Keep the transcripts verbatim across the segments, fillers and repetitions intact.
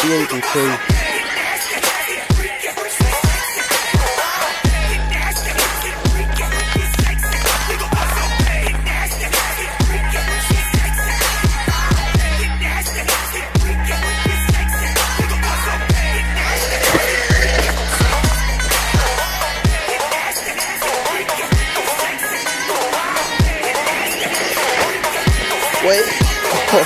B eighty-two. Wait. Oh,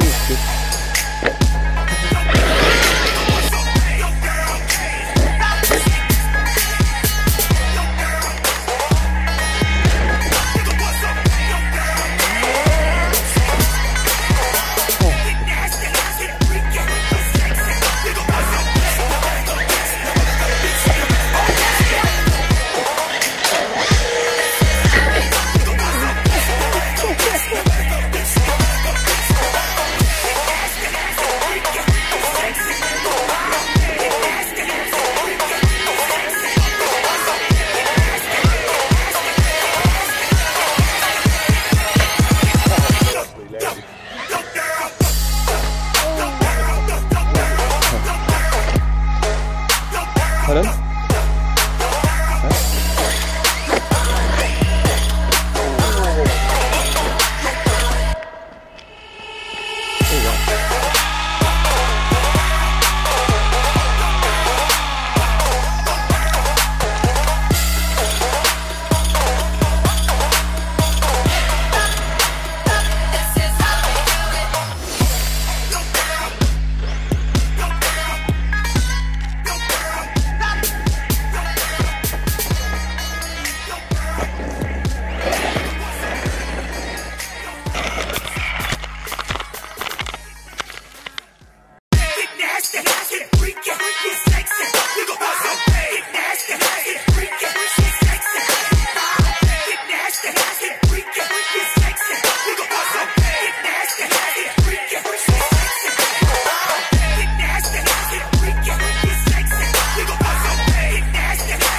shit. Hello?